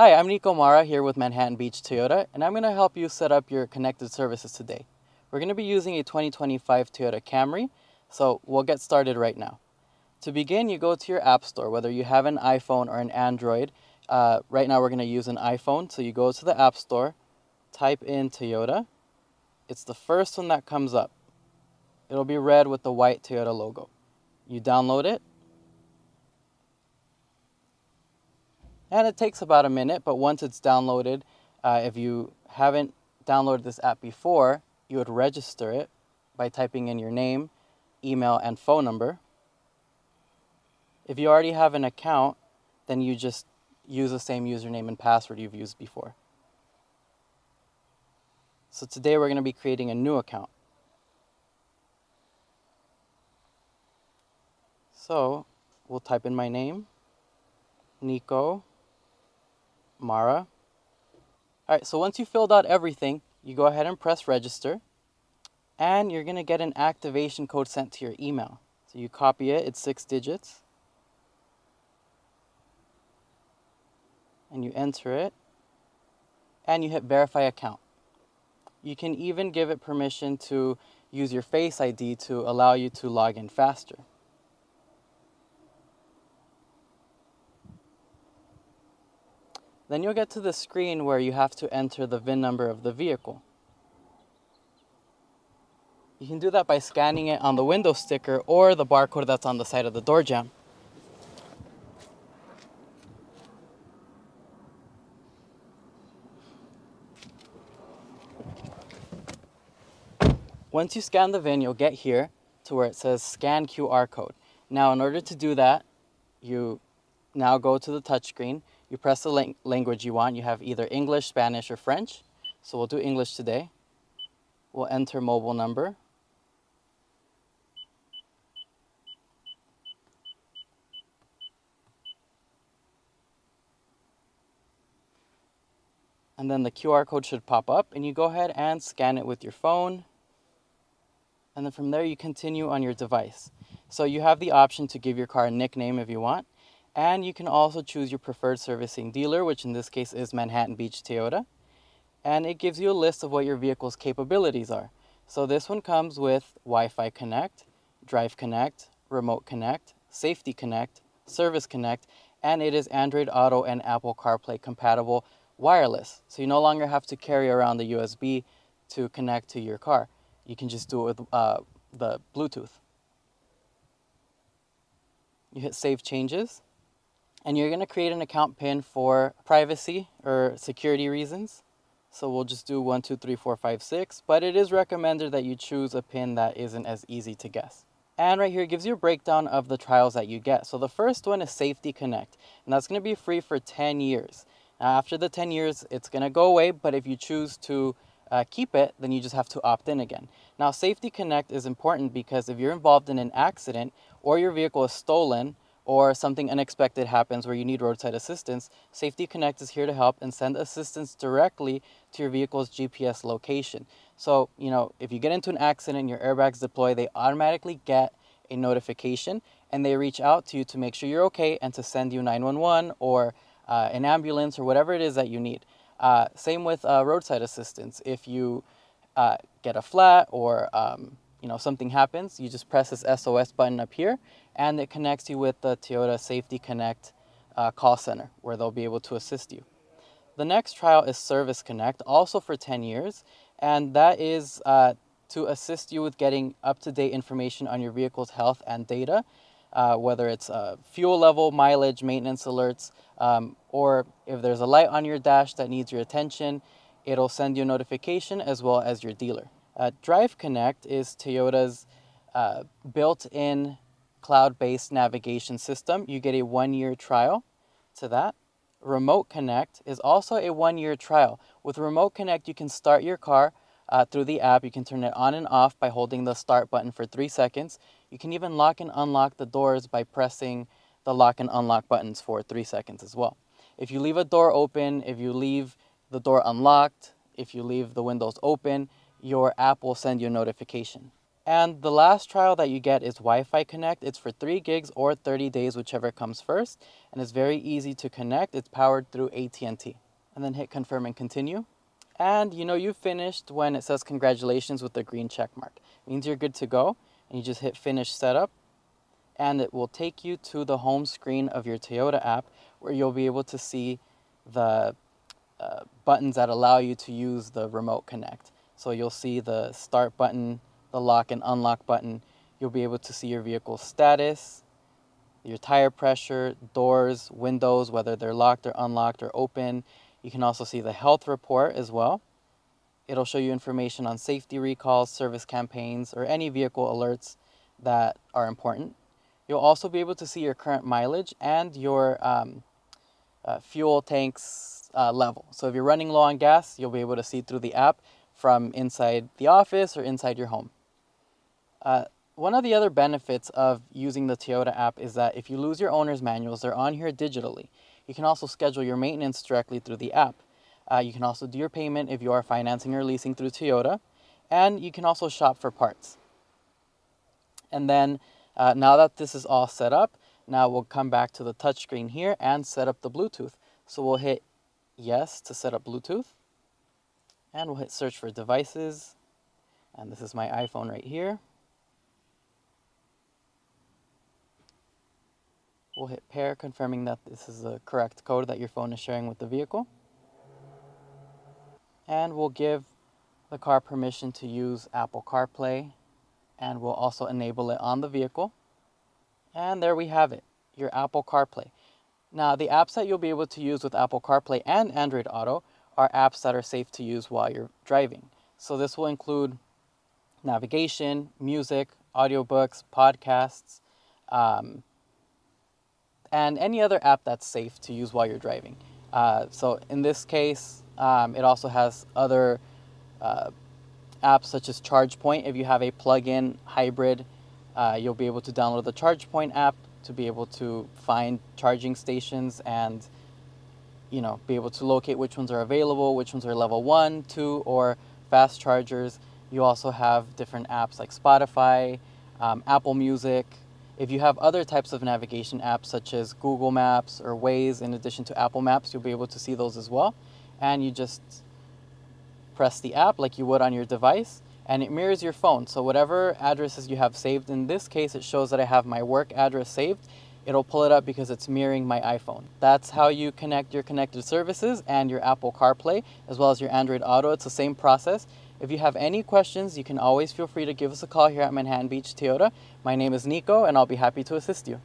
Hi, I'm Nico Mara here with Manhattan Beach Toyota, and I'm going to help you set up your connected services today. We're going to be using a 2025 Toyota Camry, so we'll get started right now. To begin, you go to your app store, whether you have an iPhone or an Android. Right now we're going to use an iPhone, so you go to the app store, type in Toyota. It's the first one that comes up. It'll be red with the white Toyota logo. You download it. And it takes about a minute, but once it's downloaded, if you haven't downloaded this app before, you would register it by typing in your name, email, and phone number. If you already have an account, then you just use the same username and password you've used before. So today we're going to be creating a new account. So we'll type in my name, Nico Mara. All right, so once you filled out everything, you go ahead and press register, and you're going to get an activation code sent to your email. So you copy it, it's 6 digits, and you enter it, and you hit verify account. You can even give it permission to use your Face ID to allow you to log in faster. Then you'll get to the screen where you have to enter the VIN number of the vehicle. You can do that by scanning it on the window sticker or the barcode that's on the side of the door jamb. Once you scan the VIN, you'll get here to where it says scan QR code. Now, in order to do that, you now go to the touchscreen. You press the language you want. You have either English, Spanish, or French. So we'll do English today. We'll enter mobile number. And then the QR code should pop up, and you go ahead and scan it with your phone. And then from there, you continue on your device. So you have the option to give your car a nickname if you want. And you can also choose your preferred servicing dealer, which in this case is Manhattan Beach Toyota. And it gives you a list of what your vehicle's capabilities are. So this one comes with Wi-Fi Connect, Drive Connect, Remote Connect, Safety Connect, Service Connect, and it is Android Auto and Apple CarPlay compatible wireless. So you no longer have to carry around the USB to connect to your car. You can just do it with the Bluetooth. You hit Save Changes. And you're going to create an account PIN for privacy or security reasons. So we'll just do 123456, but it is recommended that you choose a PIN that isn't as easy to guess. And right here, it gives you a breakdown of the trials that you get. So the first one is Safety Connect, and that's going to be free for 10 years. Now, after the 10 years, it's going to go away, but if you choose to keep it, then you just have to opt in again. Now, Safety Connect is important because if you're involved in an accident or your vehicle is stolen, or something unexpected happens where you need roadside assistance, Safety Connect is here to help and send assistance directly to your vehicle's GPS location. So, you know, if you get into an accident, your airbags deploy, they automatically get a notification and they reach out to you to make sure you're okay and to send you 911 or an ambulance or whatever it is that you need. Same with roadside assistance. If you get a flat or you know, something happens, you just press this SOS button up here and it connects you with the Toyota Safety Connect call center where they'll be able to assist you. The next trial is Service Connect, also for 10 years, and that is to assist you with getting up-to-date information on your vehicle's health and data, whether it's fuel level, mileage, maintenance alerts, or if there's a light on your dash that needs your attention, it'll send you a notification as well as your dealer. Drive Connect is Toyota's built-in cloud-based navigation system. You get a 1-year trial to that. Remote Connect is also a 1-year trial. With Remote Connect, you can start your car through the app. You can turn it on and off by holding the start button for 3 seconds. You can even lock and unlock the doors by pressing the lock and unlock buttons for 3 seconds as well. If you leave a door open, if you leave the door unlocked, if you leave the windows open, your app will send you a notification. And the last trial that you get is Wi-Fi Connect. It's for 3 gigs or 30 days, whichever comes first. And it's very easy to connect. It's powered through AT&T. And then hit confirm and continue. And you know you finished when it says congratulations with the green check mark. It means you're good to go. And you just hit finish setup. And it will take you to the home screen of your Toyota app, where you'll be able to see the buttons that allow you to use the Remote Connect. So you'll see the start button, the lock and unlock button. You'll be able to see your vehicle's status, your tire pressure, doors, windows, whether they're locked or unlocked or open. You can also see the health report as well. It'll show you information on safety recalls, service campaigns, or any vehicle alerts that are important. You'll also be able to see your current mileage and your fuel tank's level. So if you're running low on gas, you'll be able to see through the app from inside the office or inside your home. One of the other benefits of using the Toyota app is that if you lose your owner's manuals, they're on here digitally. You can also schedule your maintenance directly through the app. You can also do your payment if you are financing or leasing through Toyota. And you can also shop for parts. And then now that this is all set up, now we'll come back to the touchscreen here and set up the Bluetooth. So we'll hit yes to set up Bluetooth. And we'll hit search for devices. And this is my iPhone right here. We'll hit pair, confirming that this is the correct code that your phone is sharing with the vehicle. And we'll give the car permission to use Apple CarPlay, and we'll also enable it on the vehicle. And there we have it, your Apple CarPlay. Now, the apps that you'll be able to use with Apple CarPlay and Android Auto are apps that are safe to use while you're driving. So this will include navigation, music, audiobooks, podcasts, and any other app that's safe to use while you're driving. So in this case, it also has other apps such as ChargePoint. If you have a plug-in hybrid, you'll be able to download the ChargePoint app to be able to find charging stations and, you know, be able to locate which ones are available, which ones are level 1, 2, or fast chargers. You also have different apps like Spotify, Apple Music. If you have other types of navigation apps such as Google Maps or Waze, in addition to Apple Maps, you'll be able to see those as well. And you just press the app like you would on your device, and it mirrors your phone. So whatever addresses you have saved, in this case, it shows that I have my work address saved. It'll pull it up because it's mirroring my iPhone. That's how you connect your connected services and your Apple CarPlay, as well as your Android Auto. It's the same process. If you have any questions, you can always feel free to give us a call here at Manhattan Beach Toyota. My name is Nico, and I'll be happy to assist you.